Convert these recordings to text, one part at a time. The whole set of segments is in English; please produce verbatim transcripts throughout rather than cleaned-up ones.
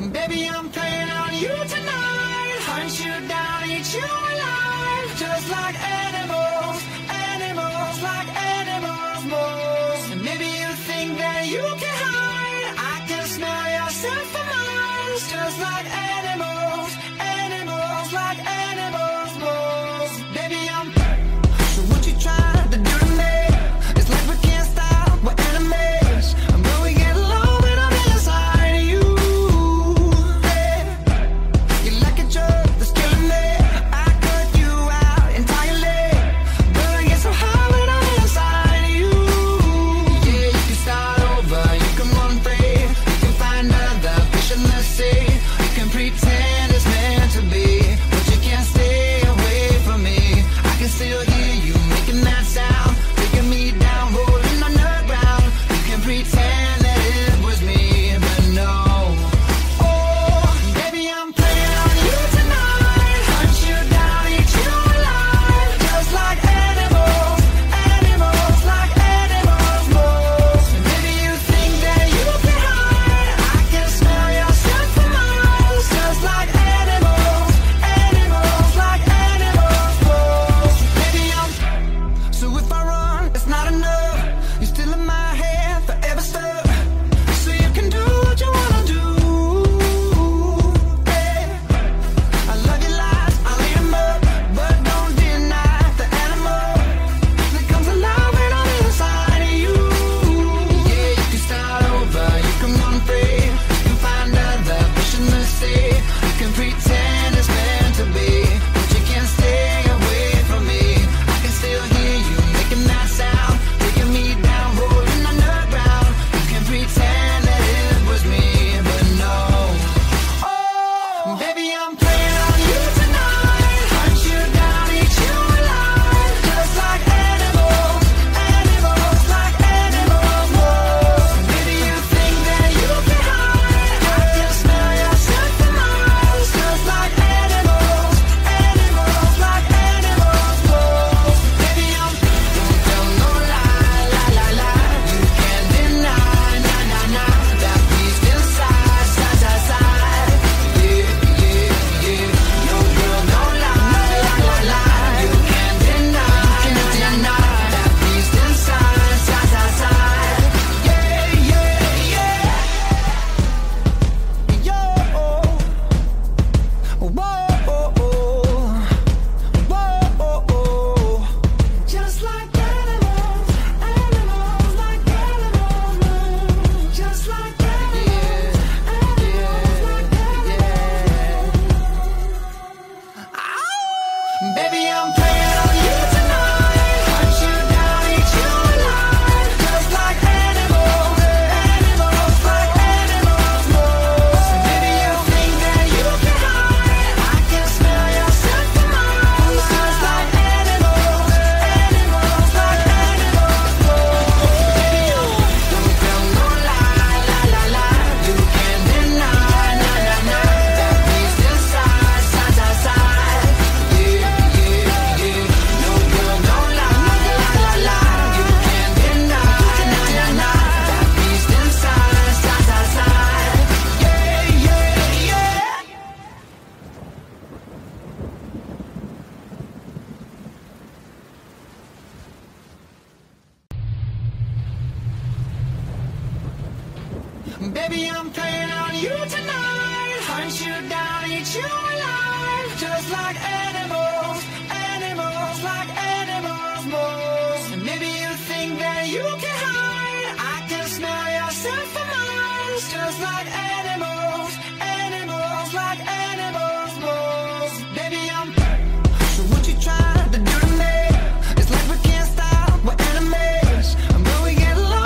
Baby, I'm playing on you tonight. Hunt you down, eat you alive. Just like animals, animals, like animals, moles. And maybe you think that you can hide. I can smell yourself from miles. Just like animals, animals, like animals, moles. Baby, I'm playing. So what you try to do to me? It's like we can't stop, we're enemies. I'm going to get along. Baby, I'm playing on you tonight. Hunt you down, eat you alive. Just like animals, animals, like animals, moles. And maybe you think that you can hide. I can smell yourself from miles. Just like animals, animals, like animals, moles. Baby, I'm playing. So what you try to do to me? It's like we can't stop, we're enemies. I'm going to get along.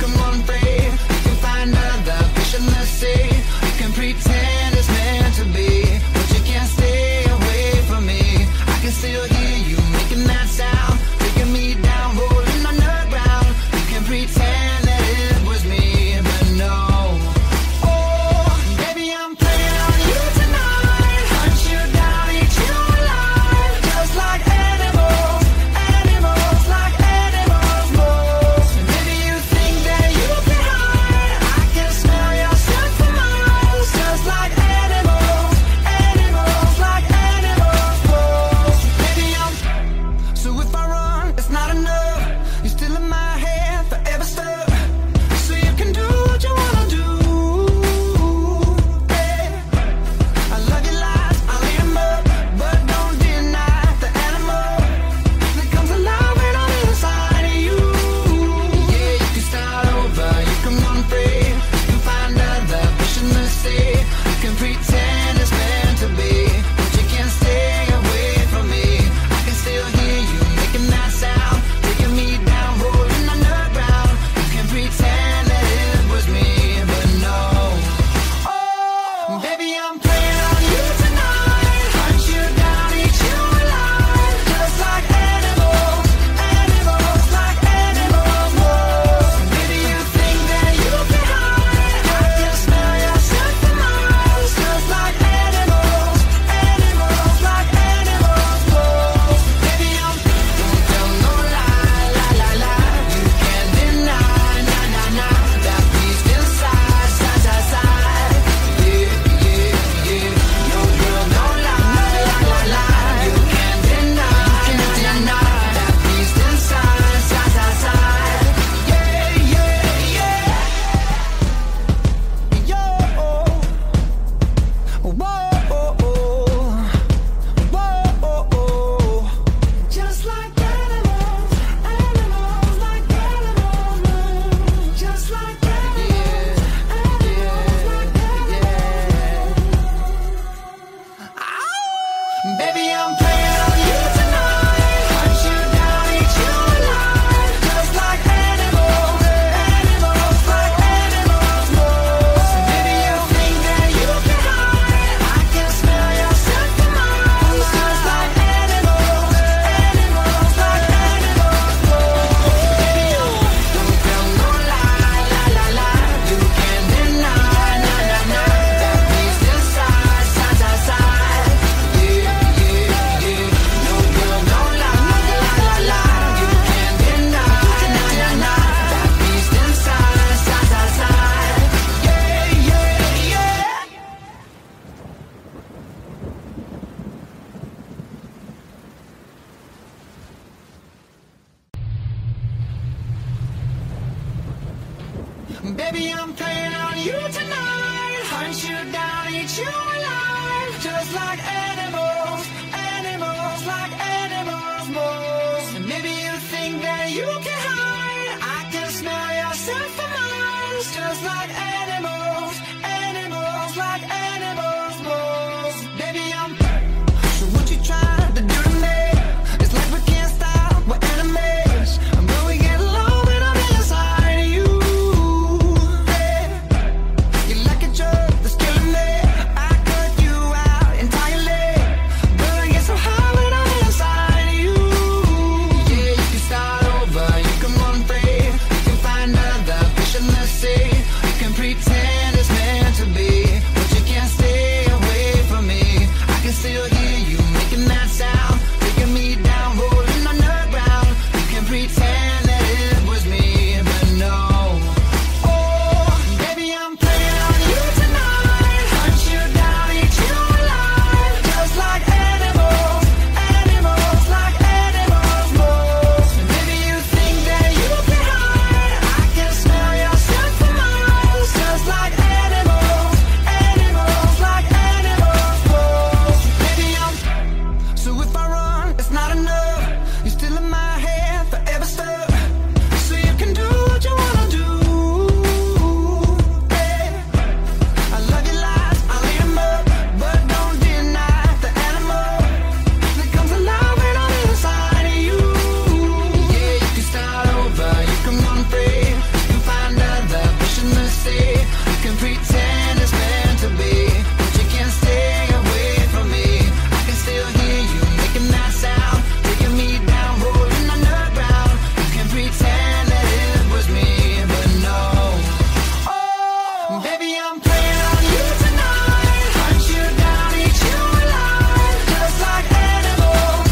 Come on. you tonight, hunt you down, eat you alive, just like animals, animals, like animals, moles. And maybe you think that you can hide, I can smell yourself for miles, just like animals, animals, like animals, moles. Baby, I'm perfect, so what you try to do to me? It's like we can't stop, we're enemies, and when we get along, then I'm inside of you. Yeah. You're like a drug that's killing me, I cut you out entirely, but I get so high when I'm inside of you. Yeah, you can start over, you can run free, you can find another fish in the sea, you can pretend it's meant to be, but you can't stay away from me. I can still hear you making that sound, taking me down, rolling on the ground. You can pretend that it was me, but no. Oh, baby, I'm playing on you tonight, hunt you down, eat you alive, just like animals,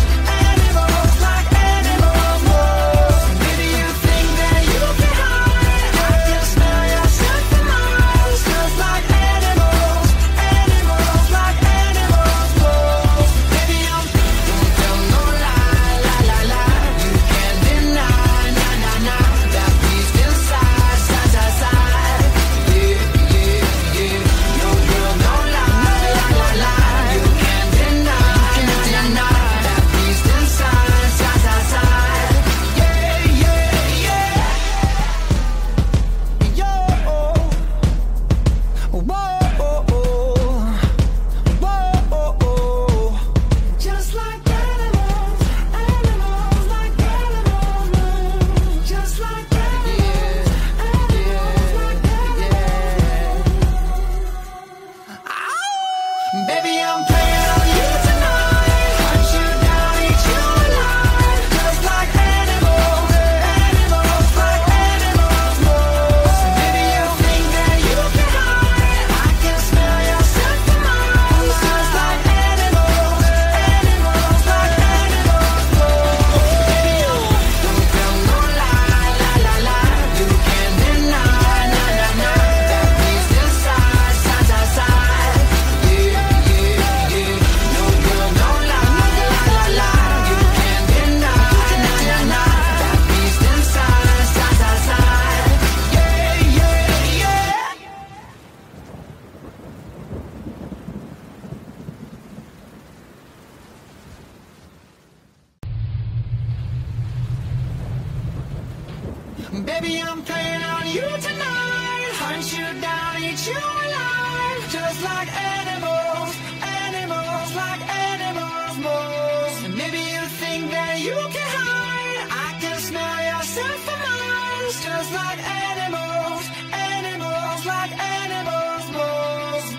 animals, like animals, moles. And maybe you think that you can hide, I can smell yourself for miles, just like animals, animals, like animals, moles.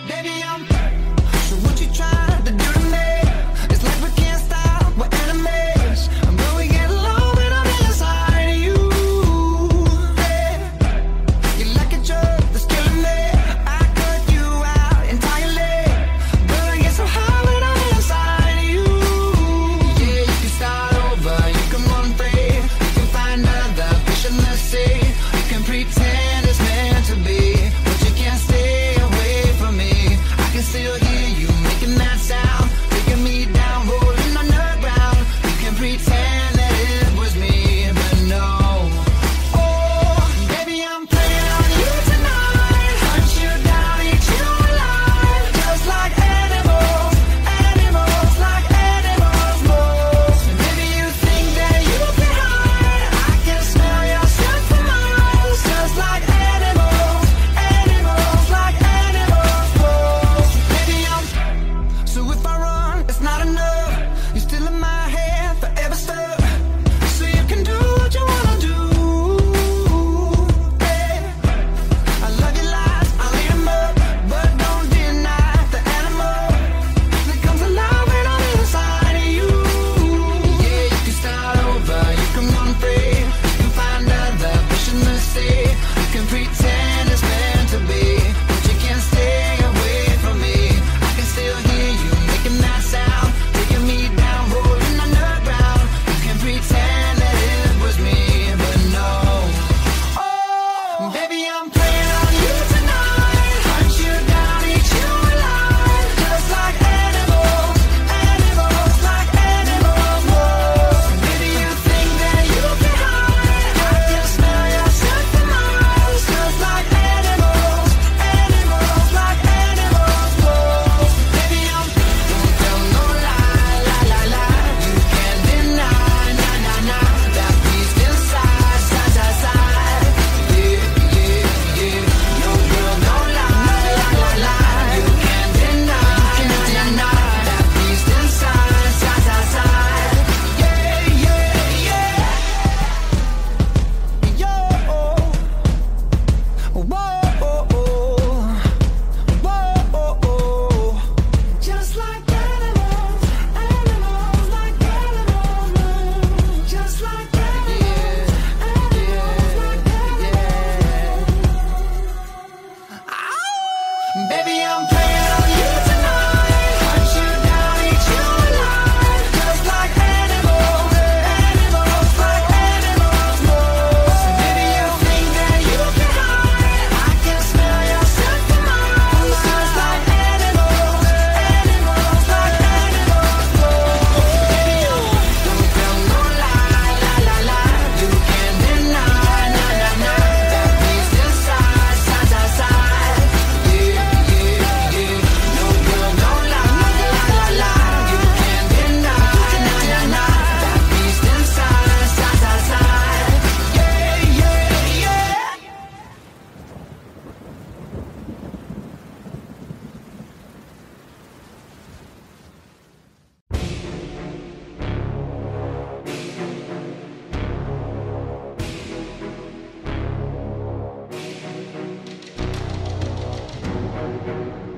Maybe I'm so if I run, it's not enough. You're still in my head, forever stuck. So you can do what you wanna do. Yeah. I love your lies, I lead 'em up, but don't deny the animal that comes alive when I'm inside of you. Yeah, you can start over, you can run free, you can find another fish in the sea, you can pretend it's meant to be, but you can't stay away from me. I can still hear you making that sound, taking me down, rolling on the ground. You can pretend that it was me, but no. Oh, baby, I'm playing on you tonight, hunt you down, eat you alive, just like animals, animals, like animals, moles. Maybe you think that you can hide, I can smell yourself for miles, just like animals, animals, like animals, moles. Maybe I'm don't tell no lie, la la la. You can't deny, na na na, that beast inside, side side side. Yeah, yeah, yeah. No girl, no lie, la la la. You can't deny, na na na, that beast inside, side side side. Yeah, yeah, yeah. Yo, whoa, oh. Whoa, oh, oh. Just like animals, animals, like animals, just like animals, animals, like animals. Ow! Baby, I'm playing on you tonight, hunt you down, eat you alive, just like animals, animals, like animals, moles. And maybe you think that you can hide, I can smell yourself for miles, just like animals, animals, like animals, moles. Maybe you don't tell no lie, la la la. You can't deny, na na na, that beast inside, side side side. Yeah, yeah, yeah. No girl, no lie, la la la. You can't deny, na na na, that beast inside, side side side. Yeah, yeah, yeah. Baby, I'm playing on you tonight, hunt you down, eat you alive, just like animals, animals, like animals, moles. And maybe you think that you can hide, I can smell yourself for miles, just like animals, animals, like animals, moles. Baby, I'm perfect, so what you try to do to me? It's like we can't stop, we're enemies, and when we get along, then I'm inside of you. Yeah. You're like a drug that's killing me, I cut you out entirely, but I get so high when I'm inside of you. Yeah, you can start over, you can run free, you can find another fish in the sea, you can pretend it's meant to be, but you can't Baby, I'm playing on you tonight. Hunt you down, eat you alive. Just like animals, we're animals, like animals, more. So baby, you think that you can hide? I can smell your sacrifice. Just like animals, we're animals, like animals, more. So baby, you don't tell no lie, la la la. You can't deny, na na na. That means the side, side, side, side. Thank you.